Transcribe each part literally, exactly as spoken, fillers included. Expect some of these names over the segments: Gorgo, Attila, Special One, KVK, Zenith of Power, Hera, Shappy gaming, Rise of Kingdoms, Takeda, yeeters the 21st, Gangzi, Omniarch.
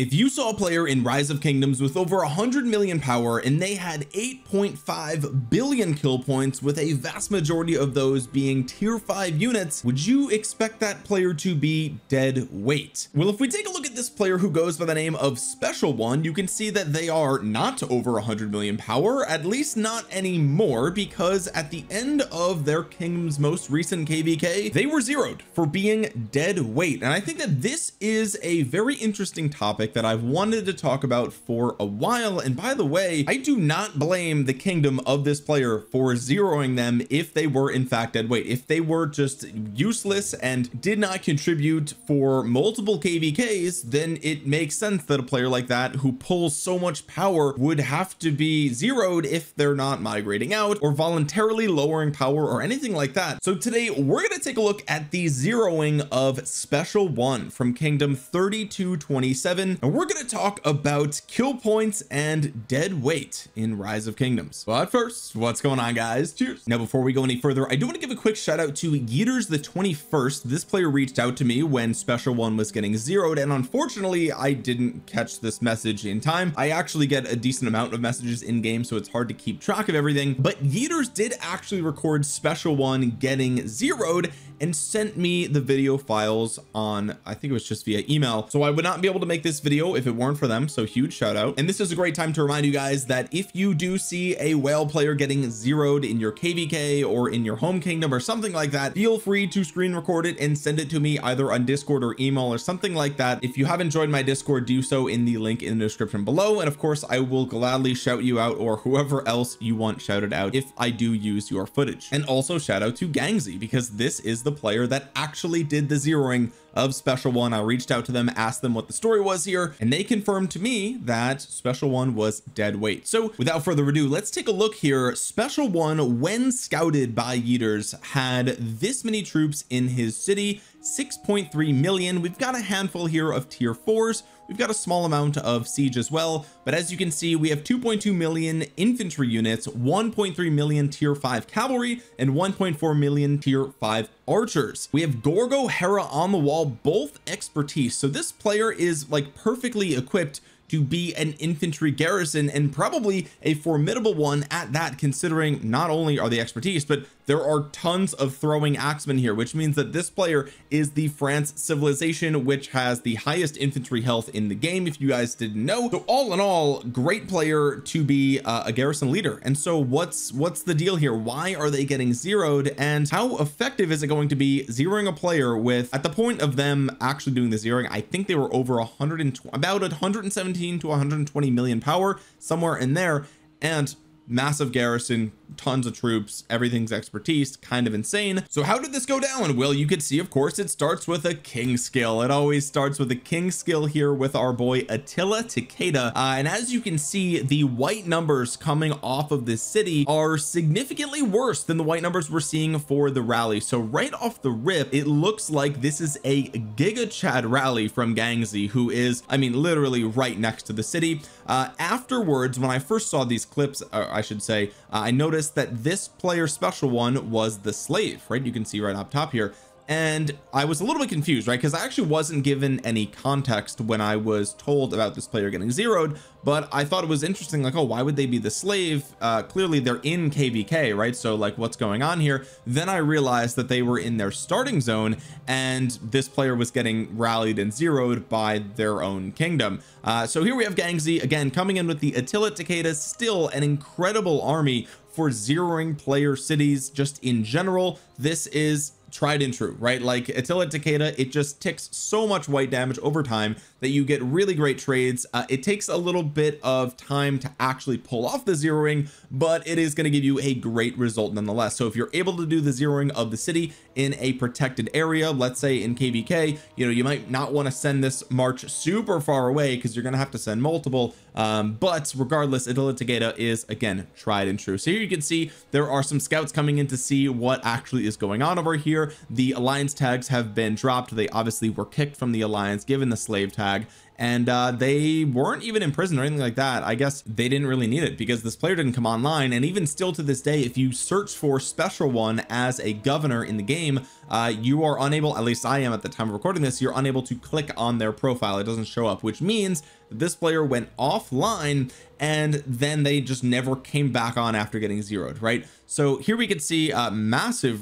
If you saw a player in Rise of Kingdoms with over one hundred million power and they had eight point five billion kill points, with a vast majority of those being tier five units, would you expect that player to be dead weight? Well, if we take a look at this player who goes by the name of Special One, you can see that they are not over one hundred million power, at least not anymore, because at the end of their kingdom's most recent K V K, they were zeroed for being dead weight. And I think that this is a very interesting topic that I've wanted to talk about for a while. And by the way, I do not blame the kingdom of this player for zeroing them if they were in fact dead weight. If they were just useless and did not contribute for multiple K V Ks, then it makes sense that a player like that, who pulls so much power, would have to be zeroed if they're not migrating out or voluntarily lowering power or anything like that. So today we're going to take a look at the zeroing of Special One from Kingdom thirty-two twenty-seven, and we're going to talk about kill points and dead weight in Rise of Kingdoms. But first, what's going on, guys? Cheers. Now, before we go any further, I do want to give a quick shout out to yeeters the twenty-first. This player reached out to me when Special One was getting zeroed, and unfortunately I didn't catch this message in time. I actually get a decent amount of messages in game, so it's hard to keep track of everything, but yeeters did actually record Special One getting zeroed and sent me the video files on, I think it was just via email, so I would not be able to make this video if it weren't for them. So huge shout out. And this is a great time to remind you guys that if you do see a whale player getting zeroed in your K V K or in your home kingdom or something like that, feel free to screen record it and send it to me either on Discord or email or something like that. If you haven't joined my Discord, do so in the link in the description below, and of course I will gladly shout you out, or whoever else you want shouted out, if I do use your footage. And also shout out to Gangzi, because this is the the player that actually did the zeroing of Special One. I reached out to them, asked them what the story was here, and they confirmed to me that Special One was dead weight. So without further ado, let's take a look here. Special One, when scouted by yeeters, had this many troops in his city, six point three million. We've got a handful here of tier fours. We've got a small amount of siege as well, but as you can see, we have two point two million infantry units, one point three million tier five cavalry, and one point four million tier five archers. We have Gorgo, Hera on the wall, both expertise. So this player is like perfectly equipped to be an infantry garrison, and probably a formidable one at that, considering not only are they expertise, but there are tons of throwing axemen here, which means that this player is the France civilization, which has the highest infantry health in the game, if you guys didn't know. So all in all, great player to be uh, a garrison leader. And so what's what's the deal here? Why are they getting zeroed, and how effective is it going to be zeroing a player with, at the point of them actually doing the zeroing, I think they were over one hundred twenty, about one hundred seventeen to one hundred twenty million power, somewhere in there, and massive garrison, tons of troops, everything's expertise, kind of insane. So how did this go down? Well, you could see, of course, it starts with a king skill. It always starts with a king skill here with our boy Attila, Takeda, uh, and as you can see, the white numbers coming off of this city are significantly worse than the white numbers we're seeing for the rally. So right off the rip, it looks like this is a Giga Chad rally from Gangzi, who is, I mean, literally right next to the city. Uh, afterwards, when I first saw these clips, uh, I should say, uh, I noticed that this player Special One was the slave, right? You can see right up top here, and I was a little bit confused, right? Because I actually wasn't given any context when I was told about this player getting zeroed, but I thought it was interesting, like, oh, why would they be the slave? Uh clearly they're in K V K, right? So like, what's going on here? Then I realized that they were in their starting zone, and this player was getting rallied and zeroed by their own kingdom. Uh so here we have Gangzi again coming in with the Attila, Takeda, still an incredible army for zeroing player cities just in general. This is tried and true, right? Like Attila, Takeda, it just ticks so much white damage over time that you get really great trades. Uh, it takes a little bit of time to actually pull off the zeroing, but it is going to give you a great result nonetheless. So if you're able to do the zeroing of the city in a protected area, let's say in K V K, you know, you might not want to send this march super far away because you're going to have to send multiple, um, but regardless, Attila, Takeda is again tried and true. So here you can see there are some scouts coming in to see what actually is going on over here. The alliance tags have been dropped. They obviously were kicked from the alliance, given the slave tag, and uh, they weren't even in prison or anything like that. I guess they didn't really need it because this player didn't come online. And even still to this day, if you search for Special One as a governor in the game, uh, you are unable, at least I am at the time of recording this, you're unable to click on their profile. It doesn't show up, which means this player went offline and then they just never came back on after getting zeroed, right? So here we could see a massive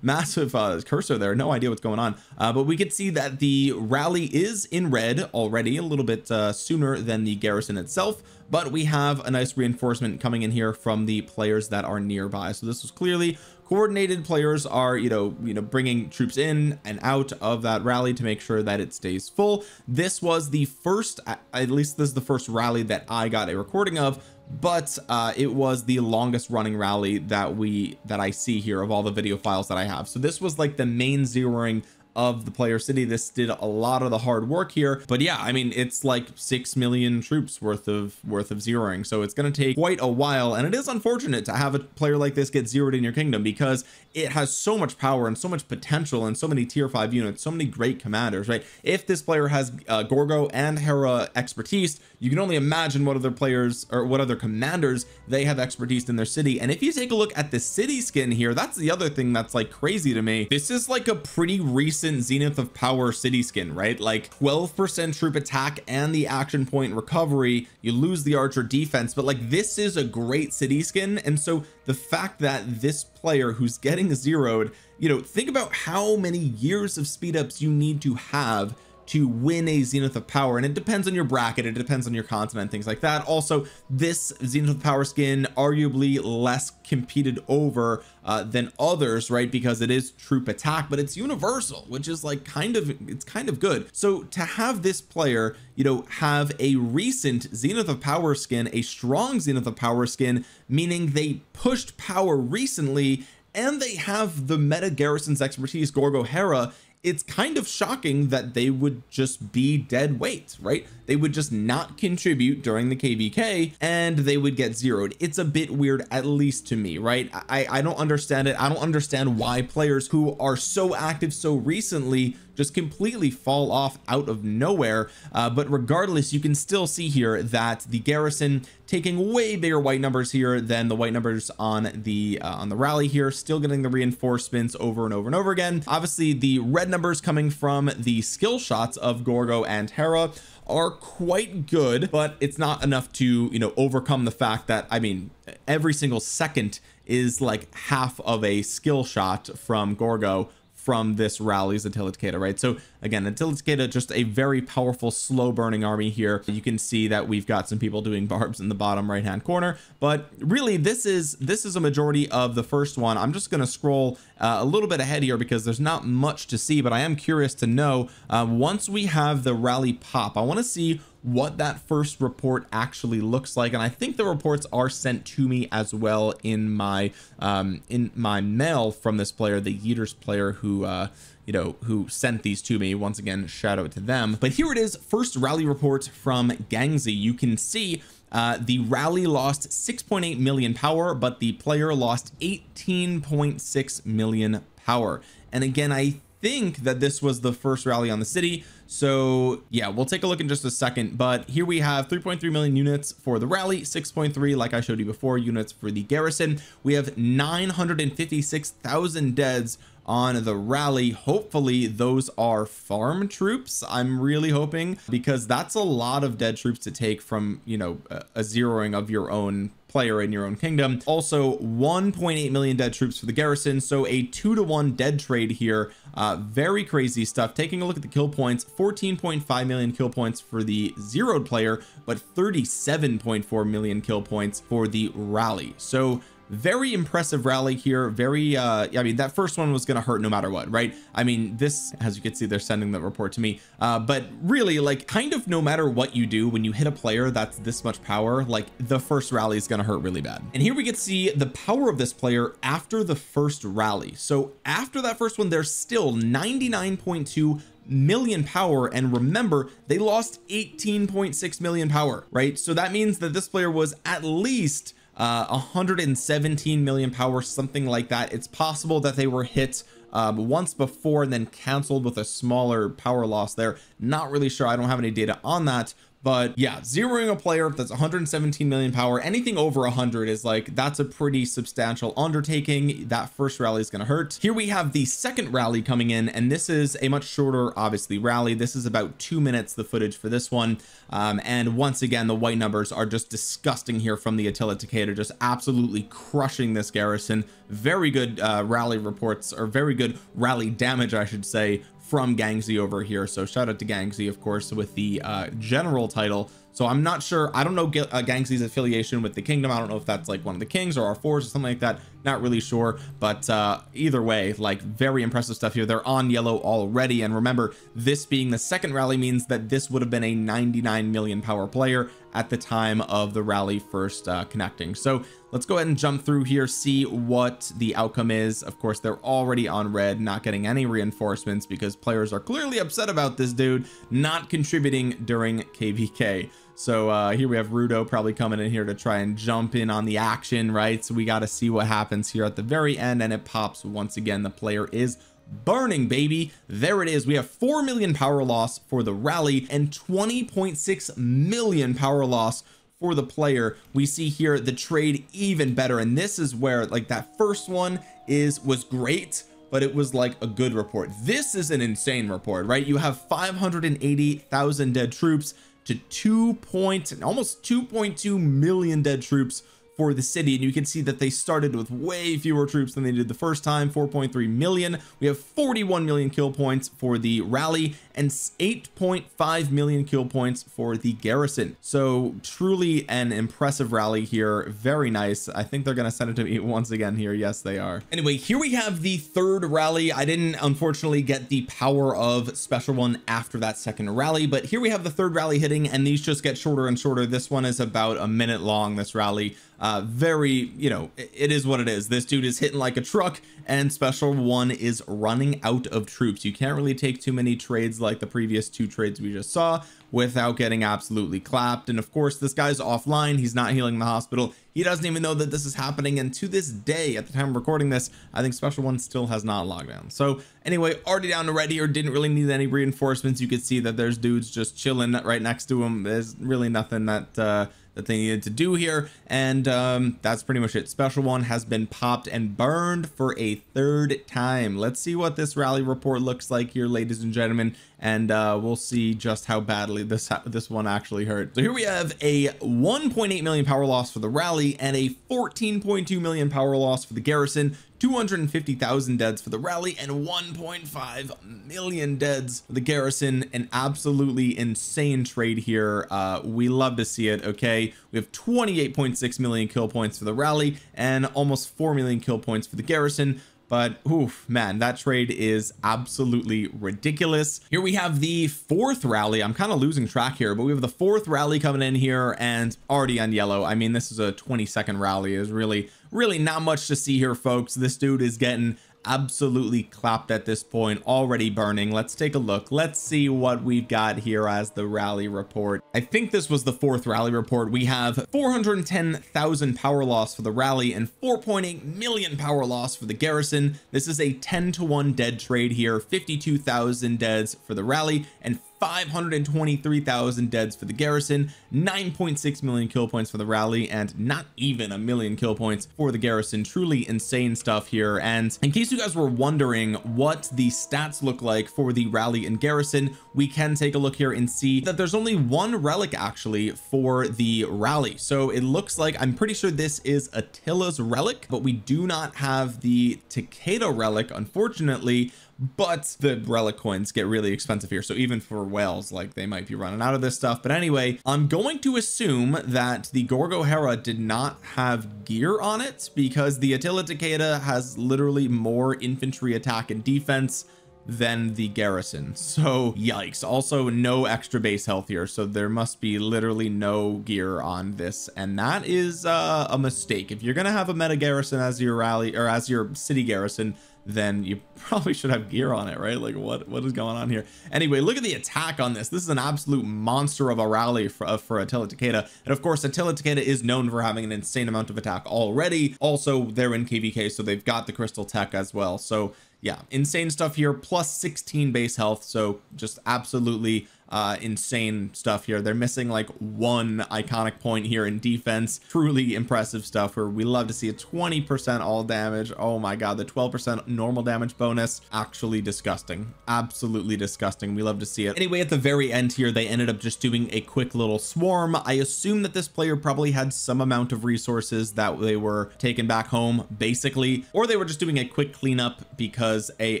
massive uh, cursor there, no idea what's going on, uh, but we could see that the rally is in red already a little bit uh, sooner than the garrison itself, but we have a nice reinforcement coming in here from the players that are nearby. So this was clearly coordinated. Players are, you know, you know, bringing troops in and out of that rally to make sure that it stays full. This was the first, at least this is the first rally that I got a recording of, but uh, it was the longest running rally that we, that I see here of all the video files that I have. So this was like the main zeroing of the player city. This did a lot of the hard work here, but yeah, I mean, it's like six million troops worth of worth of zeroing, so it's going to take quite a while. And it is unfortunate to have a player like this get zeroed in your kingdom, because it has so much power and so much potential and so many tier five units, so many great commanders, right? If this player has uh, Gorgo and Hera expertise, you can only imagine what other players or what other commanders they have expertise in their city. And if you take a look at the city skin here, that's the other thing that's like crazy to me. This is like a pretty recent Zenith of Power city skin, right? Like twelve percent troop attack and the action point recovery. You lose the archer defense, but like this is a great city skin. And so the fact that this player who's getting zeroed, you know, think about how many years of speed ups you need to have to win a Zenith of Power. And it depends on your bracket, it depends on your continent, things like that. Also, this Zenith of Power skin arguably less competed over uh, than others, right? Because it is troop attack, but it's universal, which is like kind of, it's kind of good. So to have this player, you know, have a recent Zenith of Power skin, a strong Zenith of Power skin, meaning they pushed power recently and they have the meta garrison's expertise, Gorgo, Hera, it's kind of shocking that they would just be dead weight, right? They would just not contribute during the K V K and they would get zeroed. It's a bit weird, at least to me, right? I, I don't understand it. I don't understand why players who are so active so recently just completely fall off out of nowhere. Uh, but regardless, you can still see here that the garrison taking way bigger white numbers here than the white numbers on the uh, on the rally here, still getting the reinforcements over and over and over again. Obviously the red numbers coming from the skill shots of Gorgo and Hera are quite good, but it's not enough to, you know, overcome the fact that, I mean, every single second is like half of a skill shot from Gorgo from this rally's Attila Takeda, right? So again, Attila Takeda, just a very powerful, slow burning army here. You can see that we've got some people doing barbs in the bottom right hand corner, but really this is, this is a majority of the first one. I'm just going to scroll uh, a little bit ahead here because there's not much to see, but I am curious to know, uh, once we have the rally pop, I want to see what that first report actually looks like. And I think the reports are sent to me as well in my um in my mail from this player, the Yeeters player, who uh you know, who sent these to me. Once again, shout out to them. But here it is, first rally report from Gangzi. You can see uh the rally lost six point eight million power, but the player lost eighteen point six million power. And again, I think that this was the first rally on the city, so yeah, we'll take a look in just a second. But here we have three point three million units for the rally, six point three, like I showed you before, units for the garrison. We have nine hundred fifty-six thousand deads on the rally. Hopefully those are farm troops, I'm really hoping, because that's a lot of dead troops to take from, you know, a, a zeroing of your own player in your own kingdom. Also one point eight million dead troops for the garrison, so a two to one dead trade here. Uh very crazy stuff. Taking a look at the kill points, fourteen point five million kill points for the zeroed player, but thirty-seven point four million kill points for the rally. So very impressive rally here. Very uh I mean, that first one was gonna hurt no matter what, right? I mean, this, as you can see, they're sending that report to me, uh but really, like, kind of no matter what you do when you hit a player that's this much power, like the first rally is gonna hurt really bad. And here we can see the power of this player after the first rally. So after that first one, they're still ninety-nine point two million power, and remember, they lost eighteen point six million power, right? So that means that this player was at least uh one hundred seventeen million power, something like that. It's possible that they were hit um, once before and then canceled with a smaller power loss there. Not really sure. I don't have any data on that. But yeah, zeroing a player that's one hundred seventeen million power, anything over one hundred is like, that's a pretty substantial undertaking. That first rally is going to hurt. Here we have the second rally coming in, and this is a much shorter, obviously, rally. This is about two minutes, the footage for this one. Um, and once again, the white numbers are just disgusting here from the Attila Takeda, just absolutely crushing this garrison. Very good uh, rally reports, or very good rally damage, I should say, from Gangzi over here. So shout out to Gangzi, of course, with the uh general title. So I'm not sure, I don't know uh, Gangzi's affiliation with the kingdom. I don't know if that's like one of the kings or R fours or something like that, not really sure, but uh either way, like, very impressive stuff here. They're on yellow already, and remember, this being the second rally means that this would have been a ninety-nine million power player at the time of the rally first uh connecting. So let's go ahead and jump through here, see what the outcome is. Of course, they're already on red, not getting any reinforcements because players are clearly upset about this dude not contributing during K V K. So uh here we have Rudo probably coming in here to try and jump in on the action, right? So we got to see what happens here at the very end, and it pops once again. The player is burning, baby. There it is. We have four million power loss for the rally and twenty point six million power loss for the player. We see here the trade even better, and this is where, like, that first one is was great, but it was like a good report. This is an insane report, right? You have five hundred eighty thousand dead troops to two point almost two point two million dead troops for the city, and you can see that they started with way fewer troops than they did the first time, four point three million. We have forty-one million kill points for the rally and eight point five million kill points for the garrison. So truly an impressive rally here. Very nice. I think they're going to send it to me once again here. Yes, they are. Anyway, here we have the third rally. I didn't unfortunately get the power of Special One after that second rally, but here we have the third rally hitting, and these just get shorter and shorter. This one is about a minute long, this rally. Uh, very, you know, it is what it is. This dude is hitting like a truck, and Special One is running out of troops. You can't really take too many trades like the previous two trades we just saw without getting absolutely clapped. And of course, this guy's offline. He's not healing the hospital. He doesn't even know that this is happening, and to this day, at the time of recording this, I think Special One still has not logged down. So anyway, already down already, or didn't really need any reinforcements. You could see that there's dudes just chilling right next to him. There's really nothing that uh that they needed to do here, and um that's pretty much it. Special One has been popped and burned for a third time. Let's see what this rally report looks like here, ladies and gentlemen, and uh we'll see just how badly this this one actually hurt. So here we have a one point eight million power loss for the rally and a fourteen point two million power loss for the garrison, two hundred fifty thousand deads for the rally and one point five million deads for the garrison. An absolutely insane trade here. Uh we love to see it. Okay, we have twenty-eight point six million kill points for the rally and almost four million kill points for the garrison. But oof, man, that trade is absolutely ridiculous. Here we have the fourth rally. I'm kind of losing track here, but we have the fourth rally coming in here and already on yellow. I mean, this is a twenty second rally. Is really, really not much to see here, folks. This dude is getting absolutely clapped at this point, already burning. Let's take a look. Let's see what we've got here as the rally report. I think this was the fourth rally report. We have four hundred ten thousand power loss for the rally and four point eight million power loss for the garrison. This is a ten to one dead trade here. Fifty-two thousand deads for the rally and five hundred twenty-three thousand deads for the garrison, nine point six million kill points for the rally and not even a million kill points for the garrison. Truly insane stuff here. And in case you guys were wondering what the stats look like for the rally and garrison, we can take a look here and see that there's only one relic actually for the rally. So it looks like, I'm pretty sure this is Attila's relic, but we do not have the Takeda relic, unfortunately. But the relic coins get really expensive here, so even for whales, like, they might be running out of this stuff. But anyway, I'm going to assume that the Gorgo Hera did not have gear on it, because the Attila Takeda has literally more infantry attack and defense than the garrison. So yikes. Also no extra base health here, so there must be literally no gear on this, and that is uh, a mistake. If you're gonna have a meta garrison as your rally or as your city garrison, then you probably should have gear on it, right? Like, what what is going on here? Anyway, look at the attack on this. This is an absolute monster of a rally for, uh, for Attila Takeda. And of course, Attila Takeda is known for having an insane amount of attack already. Also, they're in K V K, so they've got the crystal tech as well. So yeah, insane stuff here. Plus sixteen base health, so just absolutely uh, insane stuff here. They're missing like one iconic point here in defense. Truly impressive stuff where we love to see a twenty percent all damage. Oh my God, the twelve percent normal damage bonus. Actually disgusting. Absolutely disgusting. We love to see it. Anyway, at the very end here, they ended up just doing a quick little swarm. I assume that this player probably had some amount of resources that they were taken back home, basically, or they were just doing a quick cleanup because A,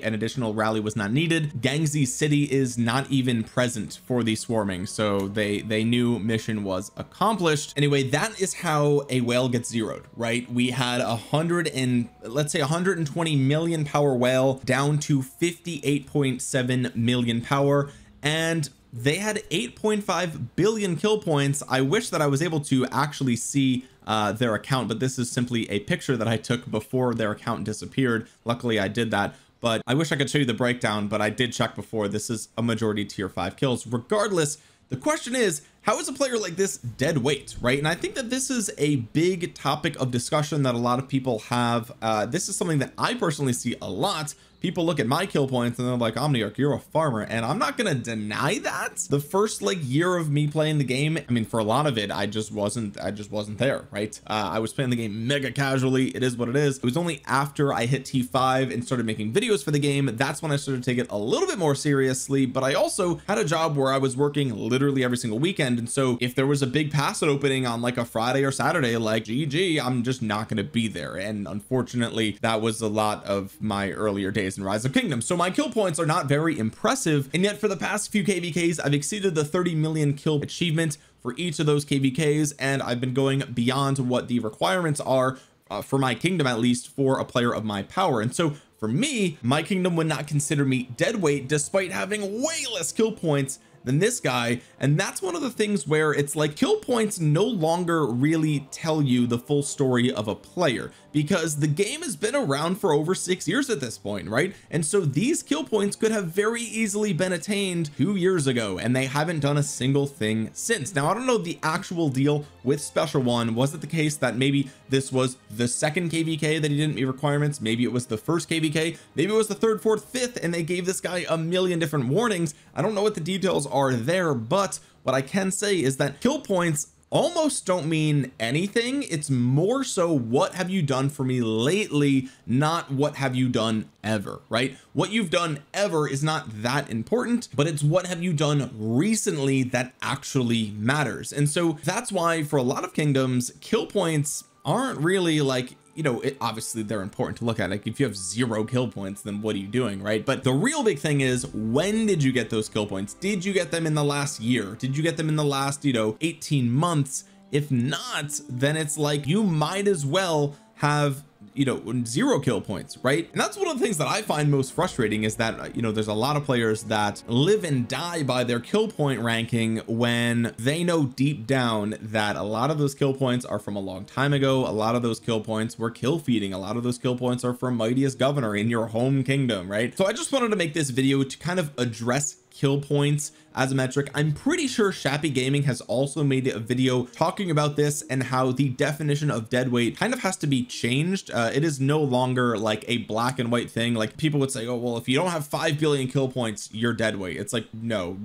an additional rally was not needed. Gangzi City is not even present for the swarming, so they they knew mission was accomplished. Anyway, that is how a whale gets zeroed, right? We had a hundred and let's say one hundred twenty million power whale down to fifty-eight point seven million power, and they had eight point five billion kill points. I wish that I was able to actually see uh, their account, but this is simply a picture that I took before their account disappeared. Luckily I did that, but I wish I could show you the breakdown, but I did check before. This is a majority tier five kills. Regardless, the question is, how is a player like this dead weight, right? And I think that this is a big topic of discussion that a lot of people have. Uh, this is something that I personally see a lot. People look at my kill points and they're like, Omniarch, you're a farmer. And I'm not going to deny that. The first like year of me playing the game, I mean, for a lot of it, I just wasn't, I just wasn't there, right? Uh, I was playing the game mega casually. It is what it is. It was only after I hit T five and started making videos for the game. That's when I started to take it a little bit more seriously, but I also had a job where I was working literally every single weekend. And so if there was a big Facet opening on like a Friday or Saturday, like G G, I'm just not going to be there. And unfortunately that was a lot of my earlier days in Rise of Kingdoms. So my kill points are not very impressive. And yet for the past few K V Ks, I've exceeded the thirty million kill achievement for each of those K V Ks. And I've been going beyond what the requirements are uh, for my kingdom, at least for a player of my power. And so for me, my kingdom would not consider me dead weight, despite having way less kill points than this guy. And that's one of the things where it's like kill points no longer really tell you the full story of a player, because the game has been around for over six years at this point, right? And so these kill points could have very easily been attained two years ago, and they haven't done a single thing since. Now, I don't know the actual deal with Special One. Was it the case that maybe this was the second K V K that he didn't meet requirements? Maybe it was the first K V K, maybe it was the third, fourth, fifth, and they gave this guy a million different warnings. I don't know what the details are there, but what I can say is that kill points almost don't mean anything. It's more so, what have you done for me lately, not what have you done ever, right? What you've done ever is not that important, but it's what have you done recently that actually matters. And so that's why for a lot of kingdoms, kill points aren't really like, you know, it, obviously they're important to look at. Like if you have zero kill points, then what are you doing, right? But the real big thing is, when did you get those kill points? Did you get them in the last year? Did you get them in the last, you know, eighteen months? If not, then it's like, you might as well have, you know, zero kill points, right? And that's one of the things that I find most frustrating, is that, you know, there's a lot of players that live and die by their kill point ranking, when they know deep down that a lot of those kill points are from a long time ago. A lot of those kill points were kill feeding. A lot of those kill points are from Mightiest Governor in your home kingdom, right? So I just wanted to make this video to kind of address kill points as a metric. I'm pretty sure Shappy Gaming has also made a video talking about this, and how the definition of dead weight kind of has to be changed. Uh, it is no longer like a black and white thing. Like people would say, oh, well, if you don't have five billion kill points, you're dead weight. It's like, no,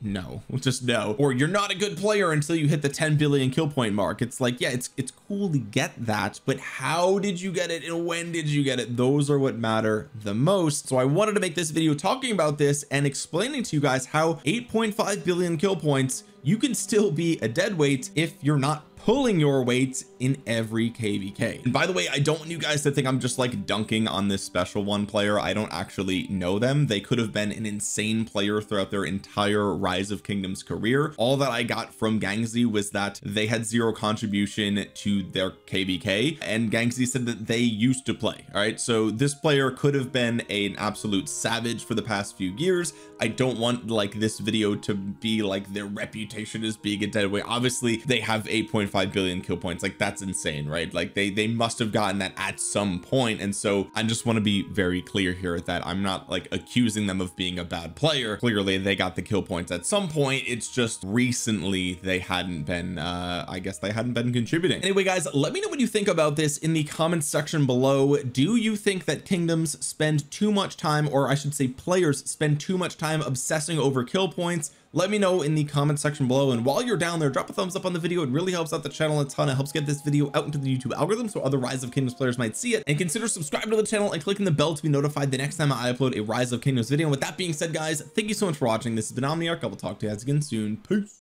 no, just no. Or you're not a good player until you hit the ten billion kill point mark. It's like, yeah, it's, it's cool to get that, but how did you get it? And when did you get it? Those are what matter the most. So I wanted to make this video talking about this and explaining to you guys how eight point five billion kill points, you can still be a dead weight if you're not pulling your weight in every K V K. And by the way, I don't want you guys to think I'm just like dunking on this Special One player. I don't actually know them. They could have been an insane player throughout their entire Rise of Kingdoms career. All that I got from Gangzi was that they had zero contribution to their K V K, and Gangzi said that they used to play. All right, so this player could have been an absolute savage for the past few years. I don't want like this video to be like their reputation as being a dead weight. Obviously they have eight point five one point five billion kill points. Like, that's insane, right? Like they they must have gotten that at some point. And so I just want to be very clear here that I'm not like accusing them of being a bad player. Clearly they got the kill points at some point. It's just recently they hadn't been uh I guess they hadn't been contributing. Anyway, guys, let me know what you think about this in the comments section below. Do you think that kingdoms spend too much time, or I should say players spend too much time obsessing over kill points? Let me know in the comment section below. And while you're down there, drop a thumbs up on the video. It really helps out the channel a ton. It helps get this video out into the YouTube algorithm so other Rise of Kingdoms players might see it. And consider subscribing to the channel and clicking the bell to be notified the next time I upload a Rise of Kingdoms video. And with that being said, guys, thank you so much for watching. This has been Omniarch. I will talk to you guys again soon. Peace.